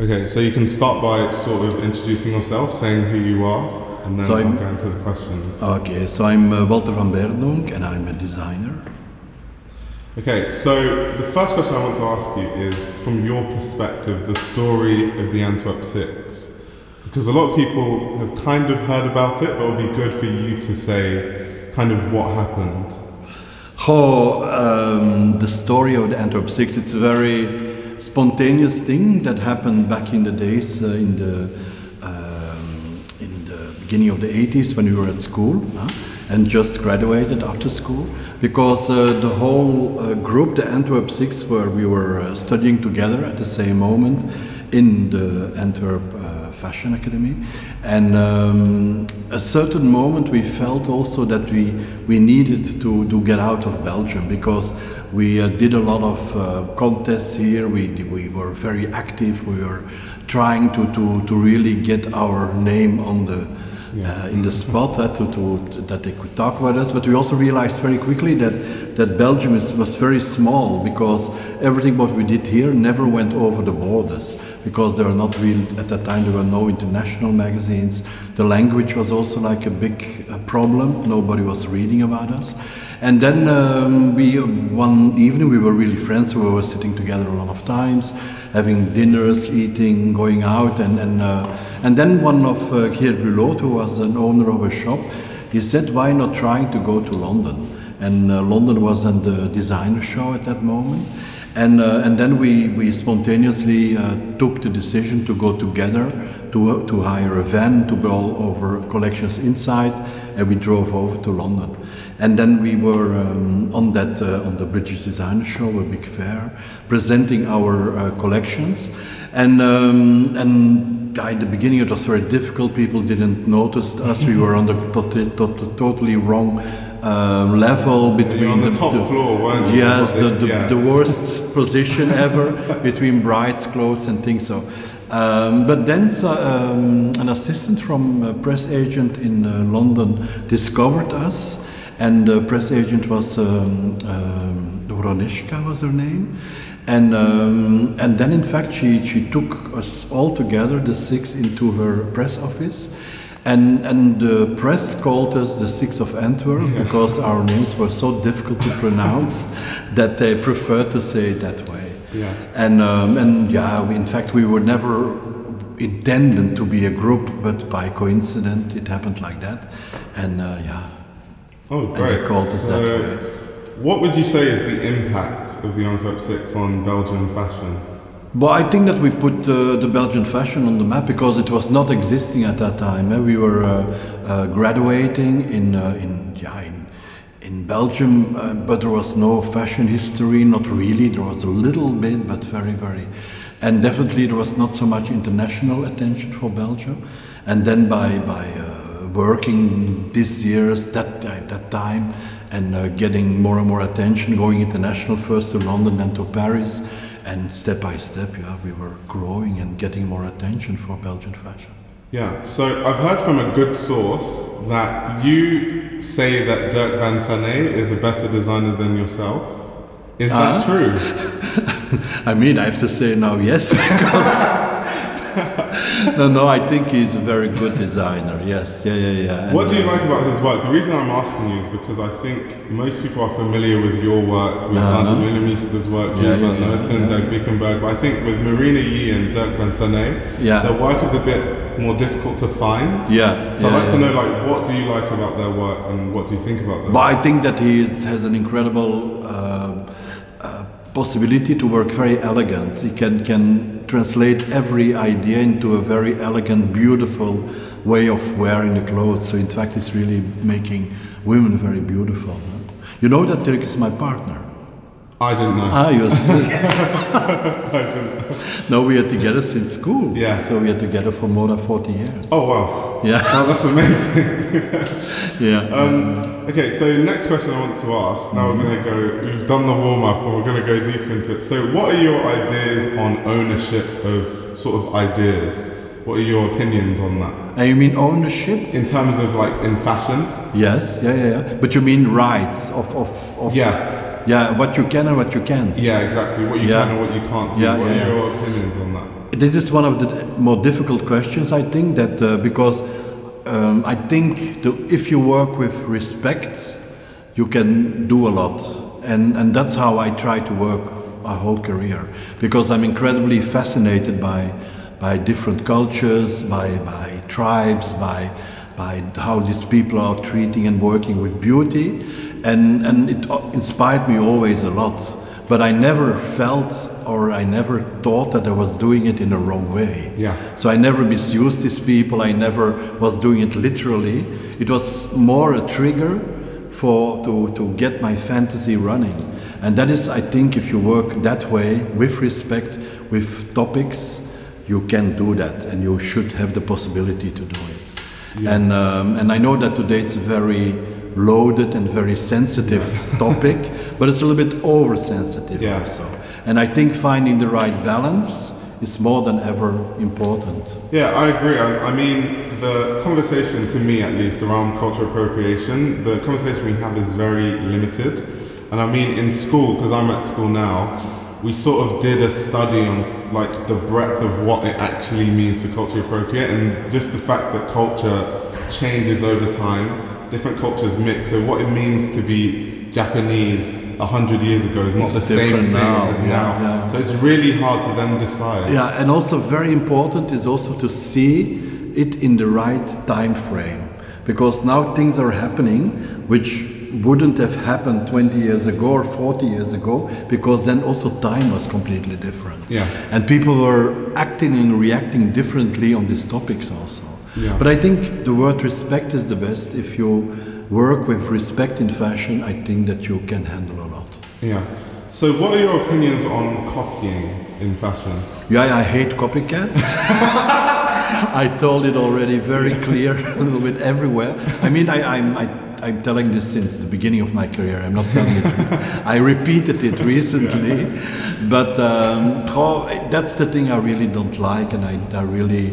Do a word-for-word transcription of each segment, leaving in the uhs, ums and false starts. Okay, so you can start by sort of introducing yourself, saying who you are, and then so I'll go into the questions. Okay, so I'm uh, Walter Van Beirendonck and I'm a designer. Okay, so the first question I want to ask you is, from your perspective, the story of the Antwerp six. Because a lot of people have kind of heard about it, but it would be good for you to say kind of what happened. Oh, um, the story of the Antwerp six, it's a very spontaneous thing that happened back in the days, uh, in, the, um, in the beginning of the eighties when we were at school. Huh? And just graduated after school, because uh, the whole uh, group, the Antwerp six, where we were uh, studying together at the same moment in the Antwerp uh, Fashion Academy, and um, a certain moment we felt also that we we needed to to get out of Belgium, because we uh, did a lot of uh, contests here. We we were very active. We were trying to to to really get our name on the. Yeah. Uh, in the spot uh, to, to, that they could talk about us, but we also realized very quickly that, that Belgium is, was very small, because everything what we did here never went over the borders, because there are not real, at that time there were no international magazines, the language was also like a big uh, problem, nobody was reading about us. And then um, we, one evening we were really friends, so we were sitting together a lot of times, having dinners, eating, going out, and, and, uh, and then one of uh, Geert Bulot, who was an owner of a shop, he said, why not trying to go to London? And uh, London was in the designer show at that moment. And, uh, and then we, we spontaneously uh, took the decision to go together, to, uh, to hire a van, to go over collections inside, and we drove over to London. And then we were um, on that uh, on the British Designer Show, a big fair, presenting our uh, collections. And um, and at the beginning it was very difficult. People didn't notice us. We were on the tot tot totally wrong uh, level between on the, the top the, floor. Weren't you? Yes, the, the, yeah. the worst position ever between brides, clothes, and things. So. Um, but then so, um, an assistant from a press agent in uh, London discovered us. And the press agent was um, um, Ronishka was her name, and um, and then in fact she she took us all together, the six, into her press office, and and the press called us the Six of Antwerp, yeah. because our names were so difficult to pronounce that they preferred to say it that way. Yeah. And um, and yeah, we, in fact we were never intended to be a group, but by coincidence it happened like that, and uh, yeah. Oh, great. So, what would you say is the impact of the Antwerp six on Belgian fashion? Well, I think that we put uh, the Belgian fashion on the map, because it was not existing at that time. Eh? We were uh, uh, graduating in uh, in, yeah, in in Belgium, uh, but there was no fashion history, not really. There was a little bit, but very, very. And definitely there was not so much international attention for Belgium. And then by... by uh, working these years, that, uh, that time, and uh, getting more and more attention, going international, first to London, then to Paris, and step by step, yeah, we were growing and getting more attention for Belgian fashion. Yeah, so I've heard from a good source that you say that Dirk Van Saene is a better designer than yourself. Is that uh, true? I mean, I have to say now yes, because... no, no, I think he's a very good designer, yes, yeah, yeah, yeah. And what do you like about his work? The reason I'm asking you is because I think most people are familiar with your work, with Martin uh -huh. Margiela's work, yeah, Susan yeah, Norton, yeah. Dirk Wickenberg, but I think with Marina Yi and Dirk Van Saene, yeah. their work is a bit more difficult to find. Yeah. So yeah, I'd like yeah. to know, like, what do you like about their work and what do you think about them? But I think that he is, has an incredible uh, uh, possibility to work very elegant. He can can. translate every idea into a very elegant, beautiful way of wearing the clothes. So in fact, it's really making women very beautiful. Huh? You know that Dirk is my partner. I didn't know. Ah, you see. No, we are together since school. Yeah. So we are together for more than forty years. Oh wow. Yeah. Wow, that's amazing. yeah. Um, okay, so next question I want to ask. Now mm-hmm. we're going to go. We've done the warm up, and we're going to go deep into it. So, what are your ideas on ownership of sort of ideas? What are your opinions on that? Uh, you mean ownership in terms of like in fashion? Yes. Yeah, yeah, yeah. But you mean rights of of, of yeah. Yeah, what you can and what you can't. Yeah, exactly. What you yeah. can and what you can't do. Yeah, what yeah, are your yeah. opinions on that? This is one of the more difficult questions, I think, that uh, because um, I think the, if you work with respect, you can do a lot, and and that's how I try to work my whole career, because I'm incredibly fascinated by by different cultures, by by tribes, by. by how these people are treating and working with beauty, and, and it inspired me always a lot. But I never felt or I never thought that I was doing it in the wrong way. Yeah. So I never misused these people, I never was doing it literally. It was more a trigger for, to, to get my fantasy running. And that is, I think, if you work that way, with respect, with topics, you can do that, and you should have the possibility to do it. Yeah. And, um, and I know that today it's a very loaded and very sensitive topic, but it's a little bit oversensitive yeah. also. And I think finding the right balance is more than ever important. Yeah, I agree. I, I mean, the conversation, to me at least, around cultural appropriation, the conversation we have is very limited. And I mean, in school, because I'm at school now, we sort of did a study on like the breadth of what it actually means to culturally appropriate, and just the fact that culture changes over time, different cultures mix, so what it means to be Japanese a hundred years ago is not it's the same thing now, as yeah, now. Yeah. So it's really hard to then decide. Yeah, and also very important is also to see it in the right time frame, because now things are happening which wouldn't have happened twenty years ago or forty years ago, because then also time was completely different. Yeah. And people were acting and reacting differently on these topics also. Yeah. But I think the word respect is the best. If you work with respect in fashion, I think that you can handle a lot. Yeah. So what are your opinions on copying in fashion? Yeah, I hate copycats. I told it already very clear, a little bit everywhere. I mean, I, I'm, I, I'm telling this since the beginning of my career. I'm not telling it. I repeated it recently. But um, that's the thing I really don't like, and I, I really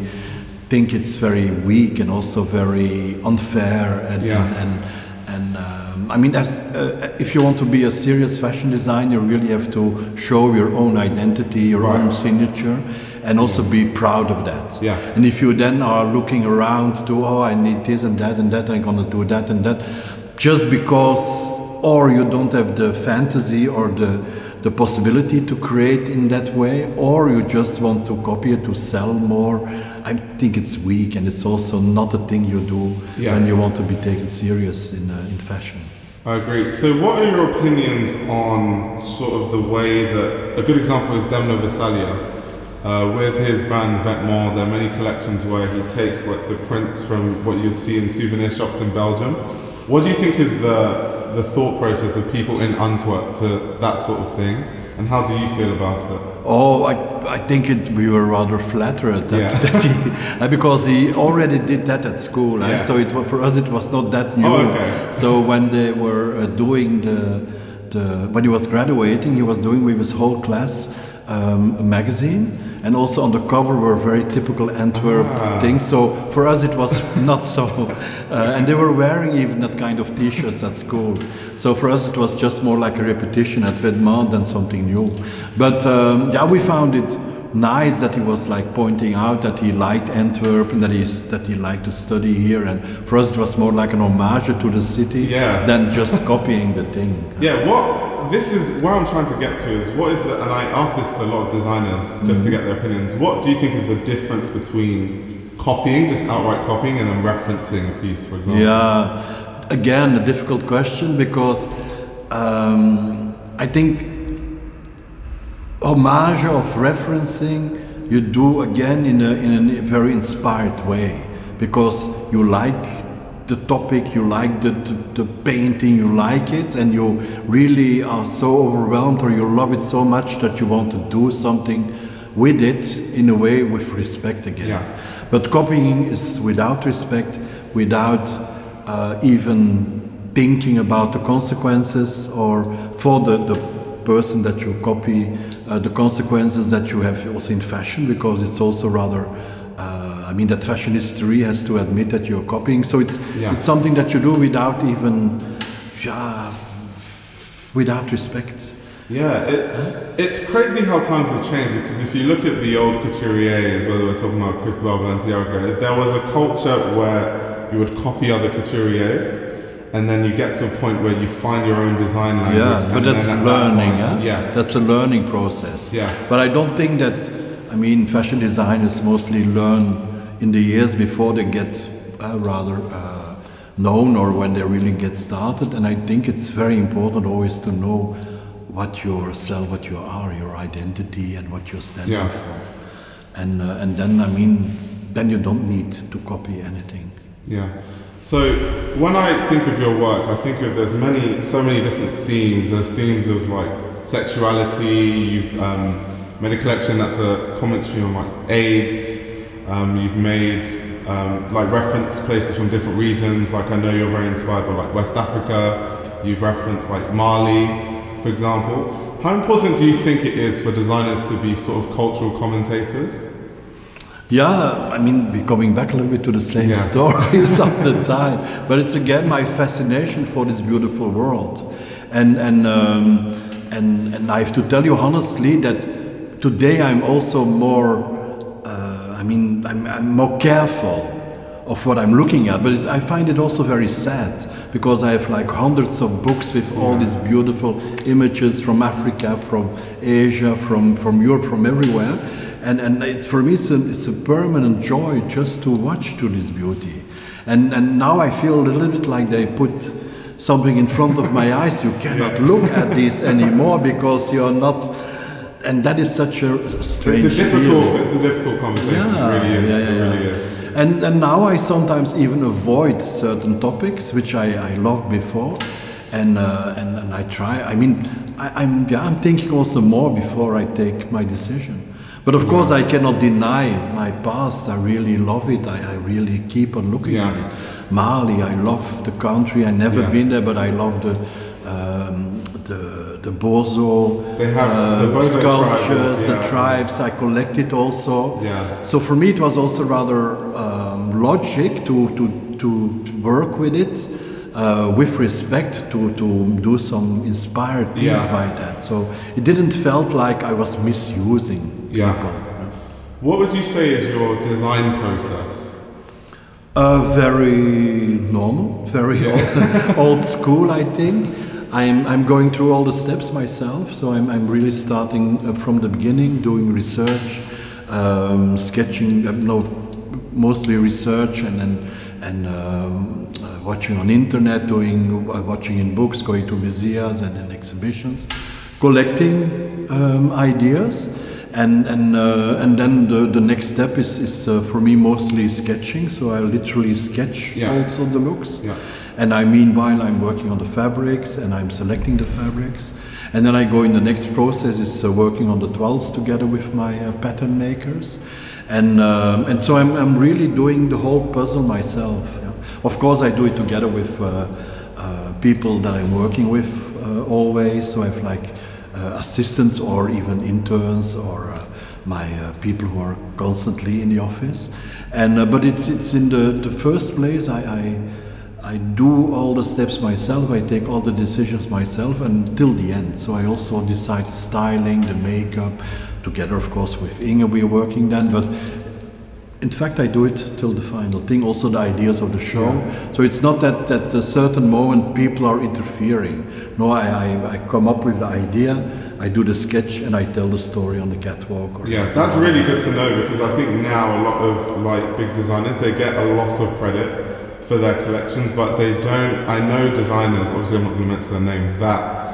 think it's very weak and also very unfair. And, yeah. and, and, and um, I mean, as, uh, if you want to be a serious fashion designer, you really have to show your own identity, your right. own signature. And also be proud of that. Yeah. And if you then are looking around to, oh, I need this and that and that, I'm gonna do that and that, just because, or you don't have the fantasy or the, the possibility to create in that way, or you just want to copy it to sell more, I think it's weak, and it's also not a thing you do yeah. when you want to be taken serious in, uh, in fashion. I agree. So what are your opinions on sort of the way that, a good example is Demna Gvasalia. Uh, with his brand Vetements, there are many collections where he takes like the prints from what you'd see in souvenir shops in Belgium. What do you think is the, the thought process of people in Antwerp to that sort of thing? And how do you feel about it? Oh, I, I think it, we were rather flattered that, yeah. that he, because he already did that at school. Yeah. Eh? So it, for us it was not that new. Oh, okay. So when they were uh, doing the, the... When he was graduating, he was doing with his whole class um, a magazine. And also on the cover were very typical Antwerp ah. things. So for us it was not so. Uh, and they were wearing even that kind of t-shirts at school. So for us it was just more like a repetition at Vetements than something new. But um, yeah, we found it nice that he was like pointing out that he liked Antwerp and that he, that he liked to study here. And for us it was more like an homage to the city yeah. than just copying the thing. Yeah. What? This is where I'm trying to get to is what is the, and I ask this to a lot of designers just mm-hmm. to get their opinions, what do you think is the difference between copying, just outright copying, and then referencing a piece, for example? Yeah, again, a difficult question, because um, I think homage of referencing you do again in a, in a very inspired way, because you like the topic, you like the, the, the painting, you like it, and you really are so overwhelmed or you love it so much that you want to do something with it in a way with respect again. Yeah. But copying is without respect, without uh, even thinking about the consequences, or for the, the person that you copy, uh, the consequences that you have also in fashion, because it's also rather Uh, I mean, that fashion history has to admit that you're copying, so it's yeah. it's something that you do without even yeah, without respect. Yeah, it's it's crazy how times have changed, because if you look at the old couturiers, whether we're talking about Cristobal Balenciaga, there was a culture where you would copy other couturiers, and then you get to a point where you find your own design language. Yeah, but that's learning, that point, yeah? yeah? That's a learning process. Yeah. But I don't think that, I mean, fashion designers mostly learn in the years before they get uh, rather uh, known, or when they really get started, and I think it's very important always to know what yourself, what you are, your identity, and what you're standing yeah. for, and uh, and then I mean, then you don't need to copy anything. Yeah. So when I think of your work, I think of there's many, so many different themes. There's themes of like sexuality. You've um, made a collection that's a commentary on like AIDS. Um, you've made um, like reference places from different regions. Like I know you're very inspired by like West Africa. You've referenced like Mali, for example. How important do you think it is for designers to be sort of cultural commentators? Yeah, I mean, we're coming back a little bit to the same yeah. stories of the time, but it's again my fascination for this beautiful world, and and um, and and I have to tell you honestly that today I'm also more, uh, I mean, I'm, I'm more careful of what I'm looking at, but it's, I find it also very sad, because I have like hundreds of books with all yeah. these beautiful images from Africa, from Asia, from, from Europe, from everywhere, and, and it's, for me it's a, it's a permanent joy just to watch to this beauty, and, and now I feel a little bit like they put something in front of my eyes, you cannot yeah. look at this anymore because you're not. And that is such a strange it's a difficult, feeling. It's a difficult conversation, yeah, it really is. Yeah, yeah, it really yeah. is. And, and now I sometimes even avoid certain topics which I, I loved before, and, uh, and and I try. I mean, I, I'm yeah, I'm thinking also more before I take my decision. But of course, yeah. I cannot deny my past. I really love it. I, I really keep on looking yeah. at it. Mali, I love the country. I never yeah. been there, but I love the um, the the Bozo, they have uh, the Bozo sculptures, tribes, yeah. the tribes. I collected also. Yeah. So for me, it was also rather. Uh, logic to, to, to work with it uh, with respect to, to do some inspired things yeah. by that. So it didn't felt like I was misusing yeah. people. What would you say is your design process? Uh, very normal, very yeah. old, old school, I think. I'm, I'm going through all the steps myself, so I'm, I'm really starting from the beginning, doing research, um, sketching, uh, no, mostly research, and and, and um, uh, watching on internet, doing uh, watching in books, going to museums and, and exhibitions, collecting um, ideas, and and uh, and then the, the next step is is uh, for me mostly sketching. So I literally sketch yeah. also the looks, yeah. and I meanwhile I'm working on the fabrics and I'm selecting the fabrics, and then I go in the next process is uh, working on the toiles together with my uh, pattern makers. And um, and so I'm I'm really doing the whole puzzle myself. Yeah. Of course, I do it together with uh, uh, people that I'm working with uh, always. So I have like uh, assistants or even interns or uh, my uh, people who are constantly in the office. And uh, but it's it's in the the first place. I, I I do all the steps myself. I take all the decisions myself until the end. So I also decide the styling, the makeup. Together, of course, with Inge we are working then, but in fact I do it till the final thing, also the ideas of the show. Yeah. So it's not that at a certain moment people are interfering. No, I, I, I come up with the idea, I do the sketch, and I tell the story on the catwalk. Or yeah, that's really good to know, because I think now a lot of like big designers, they get a lot of credit for their collections, but they don't, I know designers, obviously I'm not going to mention their names, that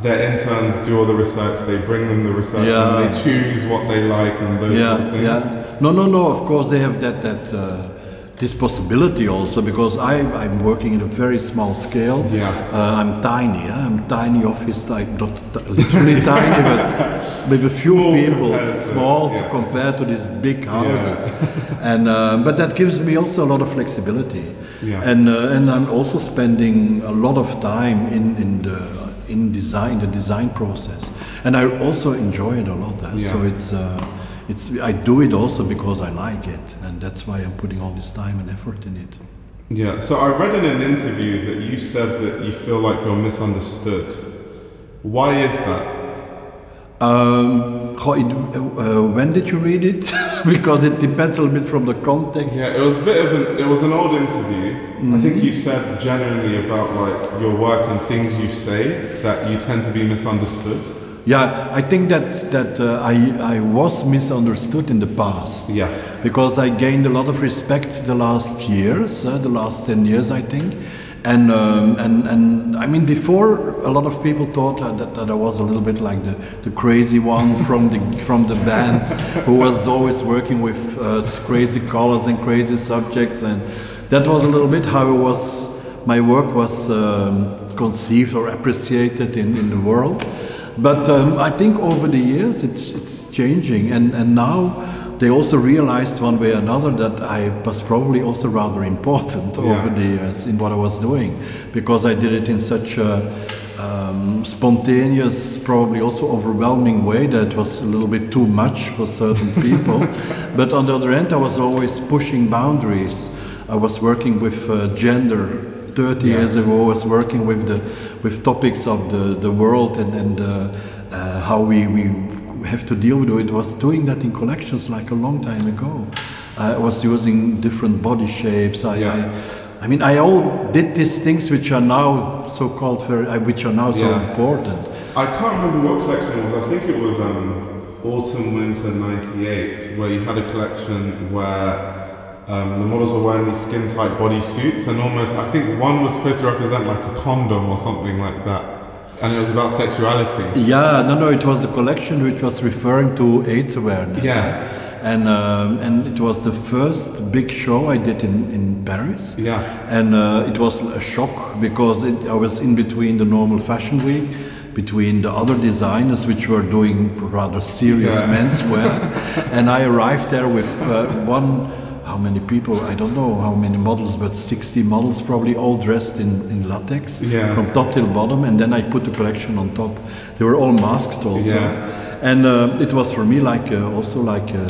their interns do all the research, they bring them the research, yeah. and they choose what they like and those yeah, sort of things. Yeah. No, no, no, of course they have that, that uh, this possibility also, because I, I'm working in a very small scale. Yeah. Uh, I'm tiny, yeah? I'm tiny office type, not literally tiny, but with a few small people, compared small to, yeah. to compare to these big houses. Yeah. and uh, But that gives me also a lot of flexibility. Yeah. And, uh, and I'm also spending a lot of time in, in the in design, the design process, and I also enjoy it a lot. Eh? Yeah. So it's, uh, it's, I do it also because I like it, and that's why I'm putting all this time and effort in it. Yeah. So I read in an interview that you said that you feel like you're misunderstood Why is that? Um, how it, uh, when did you read it? Because it depends a little bit from the context. Yeah, it was a bit of an, it was an old interview. Mm-hmm. I think you said generally about like your work and things you say that you tend to be misunderstood. Yeah, I think that that uh, I I was misunderstood in the past. Yeah. Because I gained a lot of respect the last years, uh, the last ten years, I think. And, um, and, and I mean, before a lot of people thought uh, that, that I was a little bit like the, the crazy one from the from the band who was always working with uh, crazy colors and crazy subjects, and that was a little bit how it was, my work was um, conceived or appreciated in, in the world. But um, I think over the years it's, it's changing, and, and now they also realized one way or another that I was probably also rather important yeah. over the years in what I was doing, because I did it in such a um, spontaneous, probably also overwhelming way that it was a little bit too much for certain people. But on the other hand, I was always pushing boundaries. I was working with uh, gender. thirty yeah. years ago, I was working with the with topics of the, the world and, and uh, uh, how we, we have to deal with it. Was doing that in collections like a long time ago. Uh, I was using different body shapes. I, yeah. I, I mean, I all did these things which are now so-called, uh, which are now yeah. so important. I can't remember what collection it was. I think it was um, autumn winter ninety-eight, where you had a collection where Um, the models were wearing these skin-tight bodysuits, and almost, I think one was supposed to represent like a condom or something like that, and it was about sexuality. Yeah, no, no, it was the collection which was referring to AIDS awareness. Yeah. And, um, and it was the first big show I did in, in Paris. Yeah. And uh, it was a shock, because it, I was in between the normal fashion week, between the other designers which were doing rather serious yeah. menswear, and I arrived there with uh, one how many people, I don't know how many models, but sixty models probably, all dressed in, in latex, yeah. from top till bottom, and then I put the collection on top. They were all masked also. Yeah. And uh, it was for me like uh, also like a,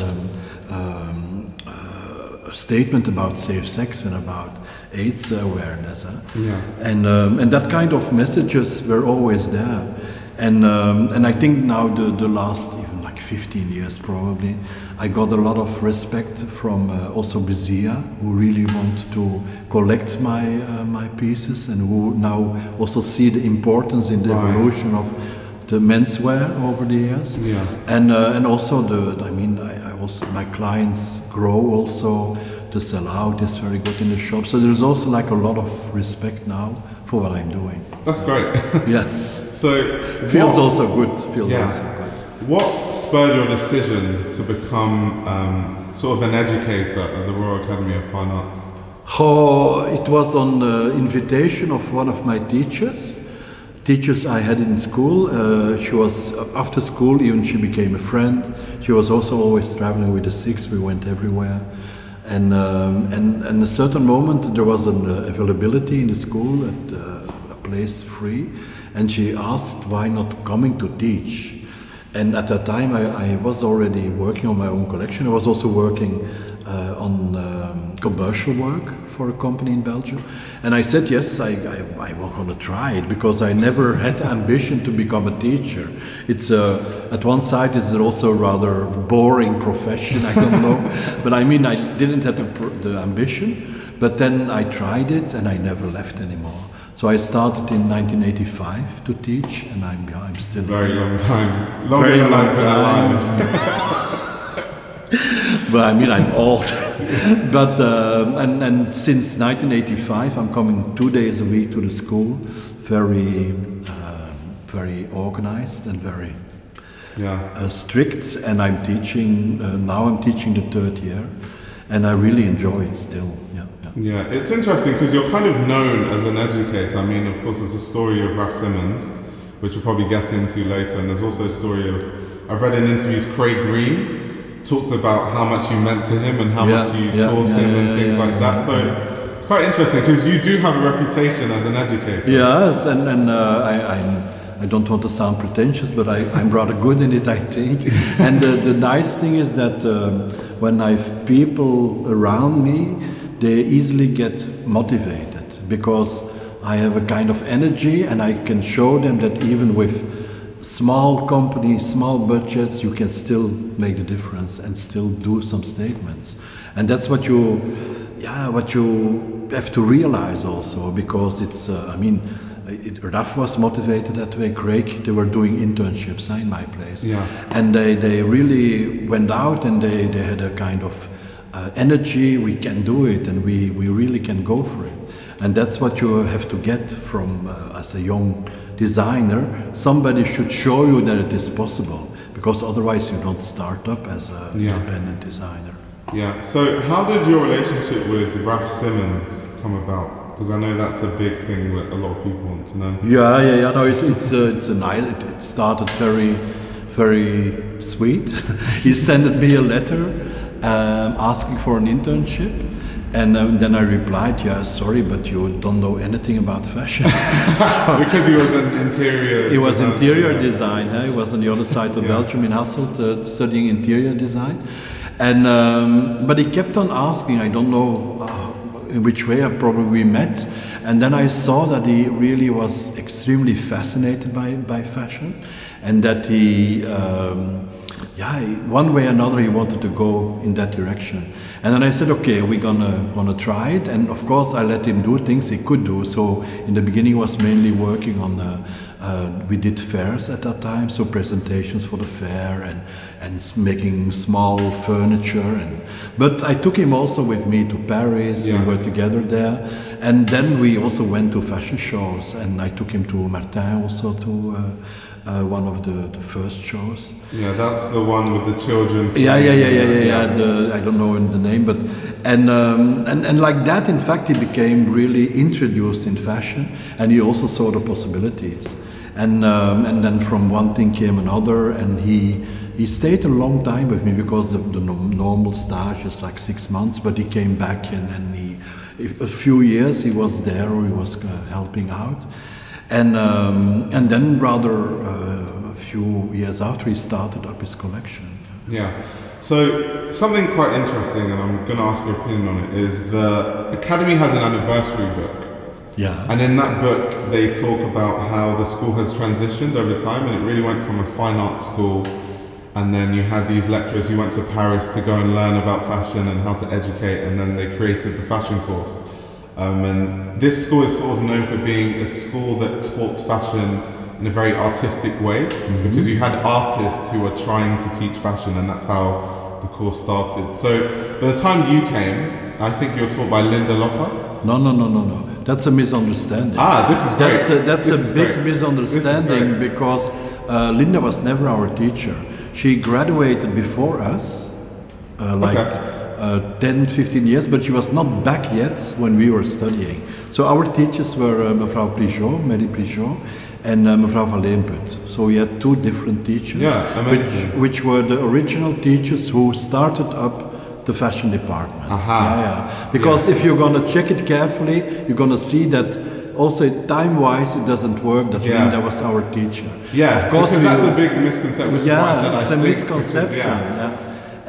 um, uh, a statement about safe sex and about AIDS awareness. Huh? Yeah. And, um, and that kind of messages were always there. And, um, and I think now the, the last fifteen years probably, I got a lot of respect from uh, also Bezia, who really want to collect my uh, my pieces, and who now also see the importance in the right. evolution of the menswear over the years. Yeah. And uh, and also the, I mean, I, I also my clients grow also. The sell-out is very good in the shop, so there's also like a lot of respect now for what I'm doing. That's great. Yes. So feels what, also good. Feels yeah. also good. What spurred your decision to become um, sort of an educator at the Royal Academy of Fine Arts? Oh, it was on the invitation of one of my teachers, teachers I had in school. Uh, she was, after school even, she became a friend. She was also always traveling with the Six, we went everywhere. And um, and, and a certain moment there was an uh, availability in the school, at uh, a place free, and she asked why not coming to teach. And at that time, I, I was already working on my own collection. I was also working uh, on um, commercial work for a company in Belgium. And I said, yes, I, I, I was going to try it, because I never had ambition to become a teacher. It's a, at one side, it's also a rather boring profession, I don't know. But I mean, I didn't have the, the ambition. But then I tried it, and I never left anymore. So I started in nineteen eighty-five to teach, and I'm, I'm still very long time, longer than I've been alive. But I mean, I'm old. But um, and and since nineteen eighty-five, I'm coming two days a week to the school, very uh, very organized and very yeah. uh, strict. And I'm teaching uh, now. I'm teaching the third year, and I really enjoy it still. Yeah. Yeah, it's interesting because you're kind of known as an educator. I mean, of course, there's a story of Raf Simons, which we'll probably get into later, and there's also a story of, I've read in interviews, Craig Green talked about how much you meant to him and how yeah, much you yeah, taught yeah, him yeah, and yeah, things yeah, like yeah, that. So yeah. It's quite interesting because you do have a reputation as an educator. Yes, and, and uh, I, I'm, I don't want to sound pretentious, but I, I'm rather good in it, I think. And uh, the nice thing is that um, when I have people around me, they easily get motivated because I have a kind of energy, and I can show them that even with small companies, small budgets, you can still make the difference and still do some statements. And that's what you, yeah, what you have to realize also, because it's, uh, I mean, it, Raf was motivated that way, Craig, they were doing internships in my place. Yeah. And they, they really went out and they, they had a kind of uh, energy, we can do it and we, we really can go for it. And that's what you have to get from, uh, as a young designer, somebody should show you that it is possible, because otherwise you don't start up as a yeah. independent designer. Yeah, so how did your relationship with Raf Simons come about? Because I know that's a big thing that a lot of people want to know. Yeah, yeah, yeah, no, it, it's, uh, it's a nice, it, it started very, very sweet. He sent me a letter um, asking for an internship. And um, then I replied, yeah, sorry, but you don't know anything about fashion. So, because he was an interior He was design, interior yeah. design. Eh? He was on the other side of yeah. Belgium in Hasselt uh, studying interior design. And, um, but he kept on asking, I don't know uh, in which way I probably met. And then I saw that he really was extremely fascinated by, by fashion. And that he, um, yeah, one way or another, he wanted to go in that direction. And then I said, okay, we're gonna, gonna try it. And of course, I let him do things he could do. So in the beginning, he was mainly working on, uh, uh, we did fairs at that time, so presentations for the fair and, and making small furniture. And, but I took him also with me to Paris, yeah. we were together there. And then we also went to fashion shows and I took him to Martin also to, uh, Uh, one of the, the first shows. Yeah, that's the one with the children. Yeah, yeah, yeah, yeah, yeah. yeah. The, I don't know the name, but and, um, and and like that. In fact, he became really introduced in fashion, and he also saw the possibilities. And um, and then from one thing came another, and he he stayed a long time with me because the, the normal stage is like six months, but he came back and and he a few years he was there or he was uh, helping out. And, um, and then rather uh, a few years after he started up his collection. Yeah, so something quite interesting, and I'm going to ask your opinion on it, is the Academy has an anniversary book. Yeah. And in that book they talk about how the school has transitioned over time, and it really went from a fine art school, and then you had these lecturers, you went to Paris to go and learn about fashion and how to educate, and then they created the fashion course. Um, and this school is sort of known for being a school that taught fashion in a very artistic way, mm-hmm. because you had artists who were trying to teach fashion, and that's how the course started. So by the time you came, I think you were taught by Linda Loppa? No, no, no, no, no. That's a misunderstanding. Ah, this is great. That's a, that's a big great. misunderstanding because uh, Linda was never our teacher. She graduated before us, uh, like... Okay. Uh, ten, fifteen years, but she was not back yet when we were studying. So our teachers were uh, Frau Prijon, Marie Prigaud, and uh, Frau Valéput. So we had two different teachers, yeah, which, which were the original teachers who started up the fashion department. Aha. Yeah, yeah. Because yeah. if you're going to check it carefully, you're going to see that also, time-wise, it doesn't work. That yeah. Linda was our teacher. Yeah, of course. Because that's will, a big misconception. Which yeah, it's I a think, misconception. Because, yeah. Yeah.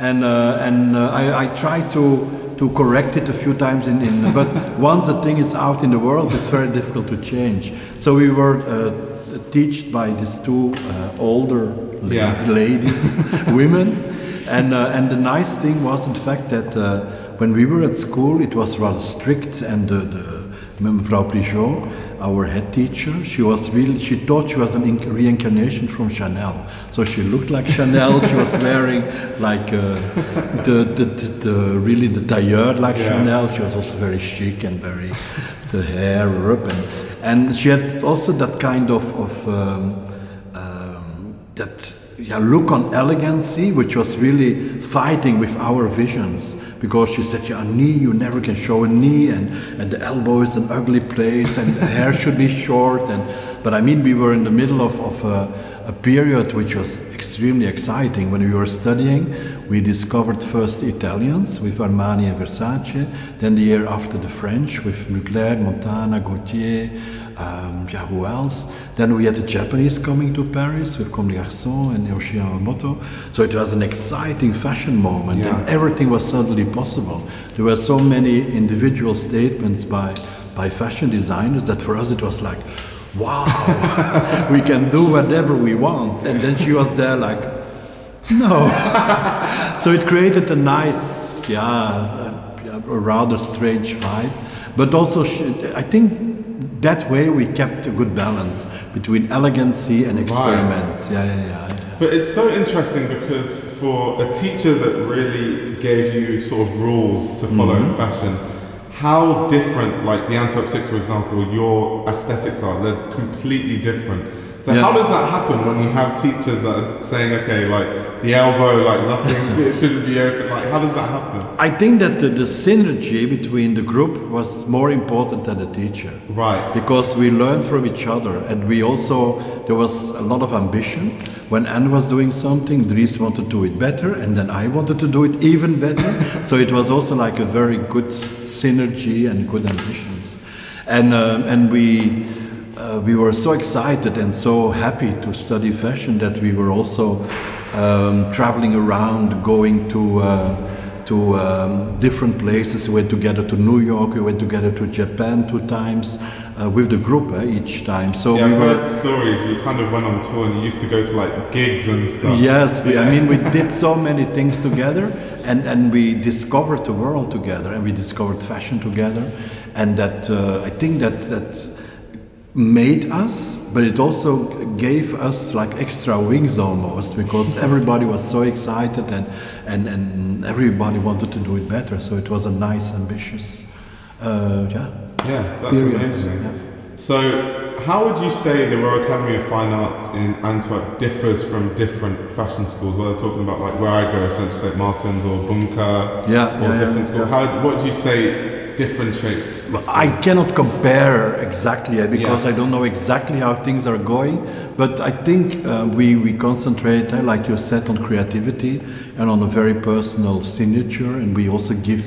And, uh, and uh, I, I try to, to correct it a few times, in, in, but once a thing is out in the world, it's very difficult to change. So we were uh, taught by these two uh, older la yeah. ladies, women, and, uh, and the nice thing was, in fact, that uh, when we were at school, it was rather strict, and the, the Frau Prijon, our head teacher, she was really, she thought she was a reincarnation from Chanel. So she looked like Chanel, she was wearing like uh, the, the, the, the, really the tailleur like yeah. Chanel. She was also very chic and very, the hair up. And, and she had also that kind of, of um, um, that yeah, look on elegancy, which was really fighting with our visions. Because she said, yeah, a knee, you never can show a knee, and, and the elbow is an ugly place, and the hair should be short. And, but I mean, we were in the middle of, of a, a period which was extremely exciting. When we were studying, we discovered first Italians with Armani and Versace, then the year after the French with Mugler, Montana, Gauthier, um, yeah, who else? Then we had the Japanese coming to Paris with Comme des Garçons and Yoshi Yamamoto. So it was an exciting fashion moment, yeah. and everything was suddenly possible. There were so many individual statements by, by fashion designers that for us it was like, wow, we can do whatever we want. And then she was there like, no. So it created a nice, yeah, a, a rather strange vibe. But also, she, I think that way we kept a good balance between elegancy and experiment. Wow. Yeah, yeah, yeah, yeah. But it's so interesting because for a teacher that really gave you sort of rules to follow mm-hmm. in fashion, how different, like the Antwerp six, for example, your aesthetics are, they're completely different. So yeah. how does that happen when you have teachers that are saying, okay, like the elbow, like nothing, it shouldn't be open, like how does that happen? I think that the, the synergy between the group was more important than the teacher. Right. Because we learned from each other, and we also, there was a lot of ambition. When Anne was doing something, Dries wanted to do it better, and then I wanted to do it even better. So it was also like a very good synergy and good ambitions. And, uh, and we, uh, we were so excited and so happy to study fashion that we were also um, traveling around, going to, uh, to um, different places. We went together to New York, we went together to Japan two times. Uh, with the group eh, each time. So yeah, we I've heard were, stories, you kind of went on tour and you used to go to like gigs and stuff. Yes, we, yeah. I mean we did so many things together, and, and we discovered the world together, and we discovered fashion together, and that uh, I think that that made us, but it also gave us like extra wings almost, because everybody was so excited and, and, and everybody wanted to do it better, so it was a nice, ambitious, uh, yeah. Yeah, that's periods. Amazing. Yeah. So, how would you say the Royal Academy of Fine Arts in Antwerp differs from different fashion schools? Whether talking about like where I go, essentially Saint Martin's or Bunker, yeah, or yeah, different yeah, schools. Yeah. How? What do you say differentiates? I cannot compare exactly because yeah. I don't know exactly how things are going. But I think uh, we we concentrate, uh, like you said, on creativity and on a very personal signature, and we also give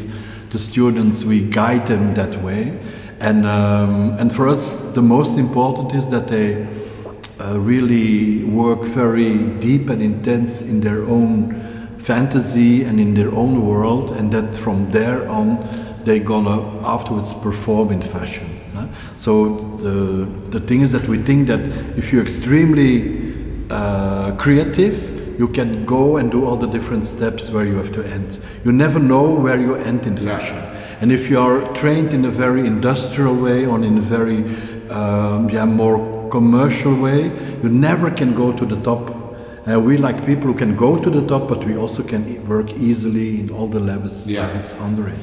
the students, we guide them that way. And, um, and for us, the most important is that they uh, really work very deep and intense in their own fantasy and in their own world, and that from there on, they're gonna afterwards perform in fashion. Huh? So the, the thing is that we think that if you're extremely uh, creative, you can go and do all the different steps where you have to end. You never know where you end in fashion. And if you are trained in a very industrial way or in a very um, yeah, more commercial way, you never can go to the top. Uh, we like people who can go to the top, but we also can work easily in all the levels yeah. levels under it.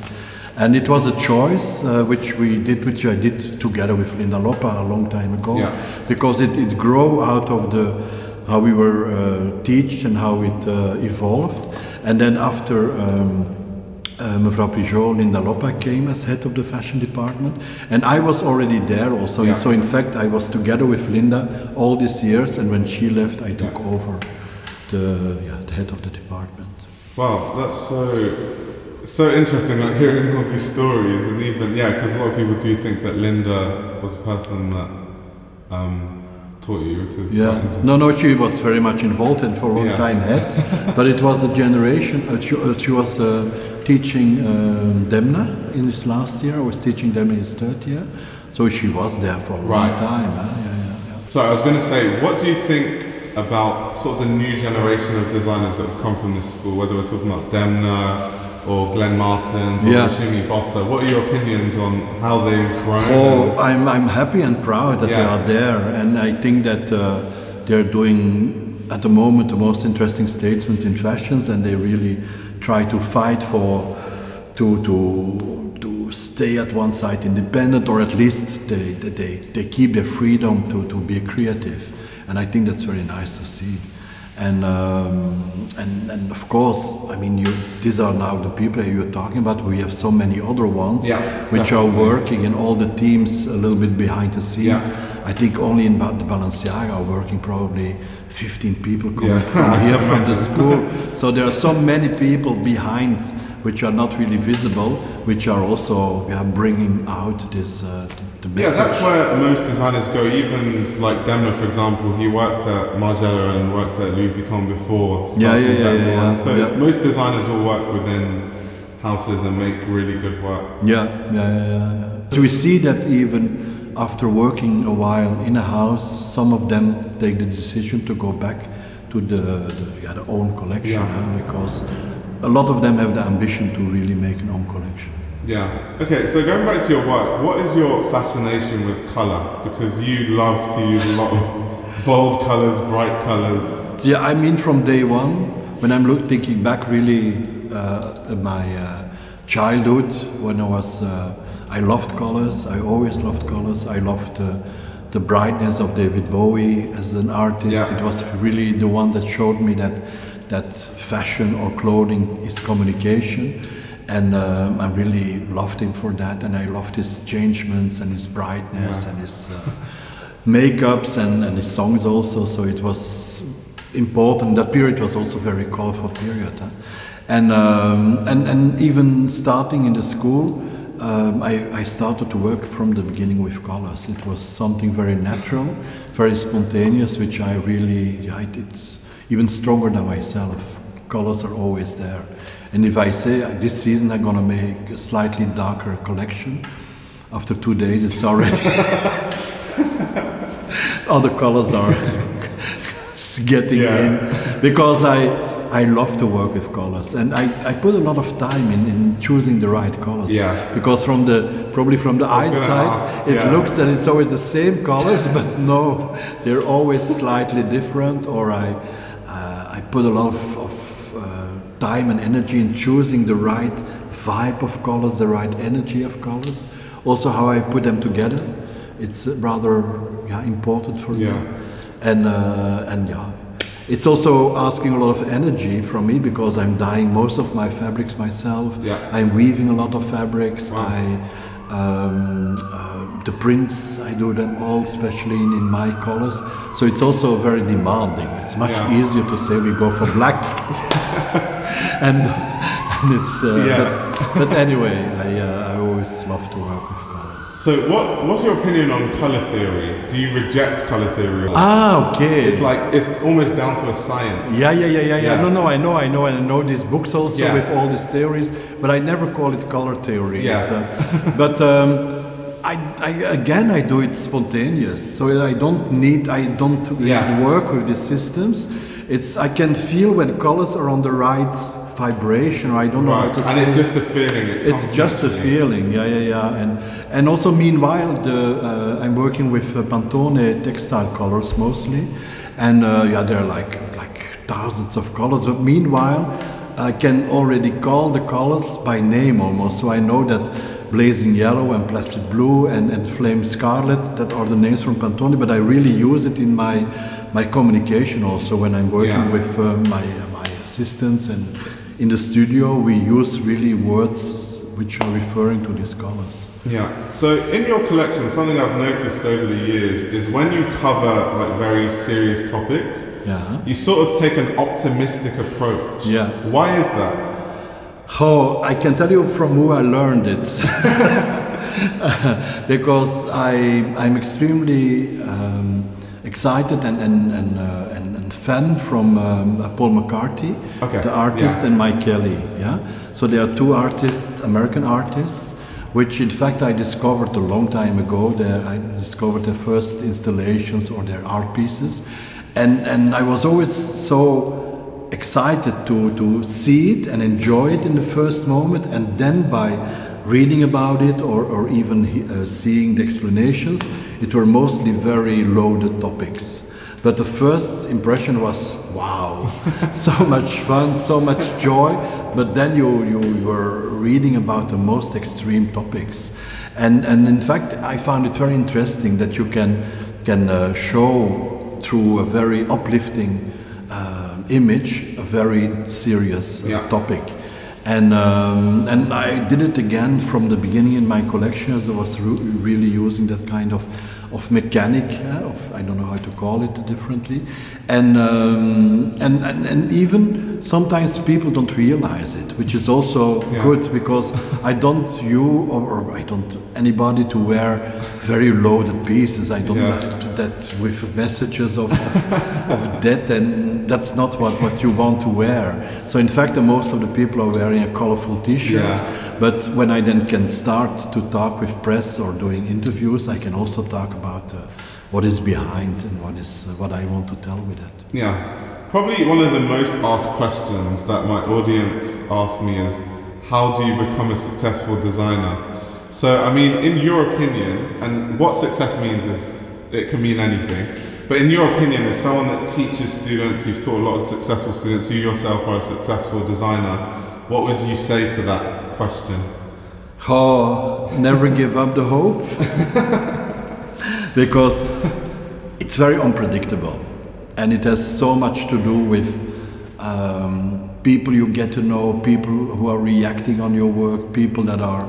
And it was a choice uh, which we did, which I did together with Linda Loppa a long time ago, yeah. because it, it grew out of the how we were uh, taught and how it uh, evolved. And then after um, uh, Frau Prijon, Linda Loppa came as head of the fashion department. And I was already there also. Yeah. So in fact, I was together with Linda all these years. And when she left, I took yeah. over the, yeah, the head of the department. Wow, that's so so interesting, like hearing all these stories. And even, yeah, because a lot of people do think that Linda was a person that um, taught you to yeah. No, no, she was very much involved and for a long yeah. time had, but it was a generation. Uh, she, uh, she was uh, teaching um, Demna in his last year. I was teaching Demna in his third year, so she was there for a right. long time. Huh? Yeah, yeah, yeah. So I was going to say, what do you think about sort of the new generation of designers that have come from this school? Whether we're talking about Demna or Glenn Martens or Jimmy yeah. Botter. What are your opinions on how they've grown? Oh, I'm, I'm happy and proud that yeah. they are there, and I think that uh, they're doing at the moment the most interesting statements in fashions, and they really try to fight for to to to stay at one side independent, or at least they they, they keep their freedom to, to be creative, and I think that's very nice to see. And, um, and and of course, I mean, you, these are now the people that you're talking about. We have so many other ones yeah, which definitely. are working in all the teams a little bit behind the scene. Yeah. I think only in ba the Balenciaga are working probably fifteen people coming yeah. from here from the school. So there are so many people behind which are not really visible, which are also yeah, bringing out this uh, the message. Yeah, that's where most designers go. Even like Demna, for example, he worked at Margiela and worked at Louis Vuitton before. Yeah, yeah, yeah, yeah, yeah. So yeah. most designers will work within houses and make really good work. Yeah, yeah, yeah. yeah. Do we see that even after working a while in a house, some of them take the decision to go back to the, the, yeah, the own collection, yeah. huh? because a lot of them have the ambition to really make an own collection. Yeah. Okay, so going back to your work, what is your fascination with colour? Because you love to use a lot of bold colours, bright colours. Yeah, I mean from day one, when I'm look, thinking back really uh, at my uh, childhood, when I was, uh, I loved colours, I always loved colours, I loved uh, the brightness of David Bowie as an artist. Yeah. It was really the one that showed me that, that fashion or clothing is communication. And um, I really loved him for that, and I loved his changements and his brightness yeah. and his uh, makeups and, and his songs also. So it was important. That period was also a very colorful period. Huh? And, um, and, and even starting in the school, um, I, I started to work from the beginning with colors. It was something very natural, very spontaneous, which I really, yeah, it, it's even stronger than myself. Colors are always there. And if I say uh, this season I'm gonna make a slightly darker collection, after two days it's already all the colors are getting yeah. in, because I I love to work with colors, and I, I put a lot of time in, in choosing the right colors. Yeah. Because from the probably from the eyesight it yeah. looks that it's always the same colors, but no, they're always slightly different. Or I uh, I put a lot of, of time and energy in choosing the right vibe of colors, the right energy of colors. Also how I put them together, it's rather yeah, important for yeah. me. And, uh, and yeah, it's also asking a lot of energy from me, because I'm dyeing most of my fabrics myself. Yeah. I'm weaving a lot of fabrics. Wow. I, um, uh, the prints, I do them all, especially in, in my colors. So it's also very demanding. It's much yeah. easier to say we go for black. And, and it's, uh, yeah. but, but anyway, I, uh, I always love to work with colors. So what, what's your opinion on color theory? Do you reject color theory? Ah, okay. It's like, it's almost down to a science. Yeah, yeah, yeah, yeah, yeah. yeah. No, no, I know, I know, and I know these books also yeah. with all these theories, but I never call it color theory. Yeah. It's a, but um, I, I, again, I do it spontaneous. So I don't need, I don't really yeah. work with these systems. It's, I can feel when colors are on the right vibration, or I don't know right. how to say it. And it's just a feeling. It it's just a feeling, yeah, yeah, yeah. And, and also meanwhile, the, uh, I'm working with uh, Pantone textile colors mostly. And uh, yeah, there are like, like thousands of colors, but meanwhile, I can already call the colors by name almost. So I know that blazing yellow and placid blue and, and flame scarlet, that are the names from Pantone, but I really use it in my my communication also when I'm working yeah. with uh, my, uh, my assistants, and in the studio we use really words which are referring to these colors. Yeah, so in your collection, something I've noticed over the years is when you cover like very serious topics, yeah. you sort of take an optimistic approach. Yeah. Why is that? Oh, I can tell you from who I learned it. Because I, I'm extremely um, excited and and and, uh, and and fan from um, Paul McCarthy, okay. the artist, yeah. and Mike Kelly. Yeah, so they are two artists, American artists, which in fact I discovered a long time ago. Their, I discovered their first installations or their art pieces, and and I was always so excited to to see it and enjoy it in the first moment, and then by reading about it or, or even uh, seeing the explanations, it were mostly very loaded topics. But the first impression was, wow, so much fun, so much joy. But then you, you were reading about the most extreme topics. And, and in fact, I found it very interesting that you can, can uh, show through a very uplifting uh, image a very serious uh, yeah. topic. And, um, and I did it again from the beginning in my collection. I was re really using that kind of of mechanic, uh, of I don't know how to call it differently, and, um, and and and even sometimes people don't realize it, which is also yeah. good, because I don't you or, or I don't anybody to wear very loaded pieces. I don't yeah. that with messages of of, of death, and that's not what what you want to wear. So in fact, the most of the people are wearing a colorful T-shirt. Yeah. But when I then can start to talk with press or doing interviews, I can also talk about uh, what is behind and what is uh, what I want to tell with that. Yeah, probably one of the most asked questions that my audience asks me is, how do you become a successful designer? So, I mean, in your opinion, and what success means is it can mean anything, but in your opinion, as someone that teaches students, you've taught a lot of successful students, you yourself are a successful designer, what would you say to that question? Oh, never give up the hope, because it's very unpredictable, and it has so much to do with um, people you get to know, people who are reacting on your work, people that are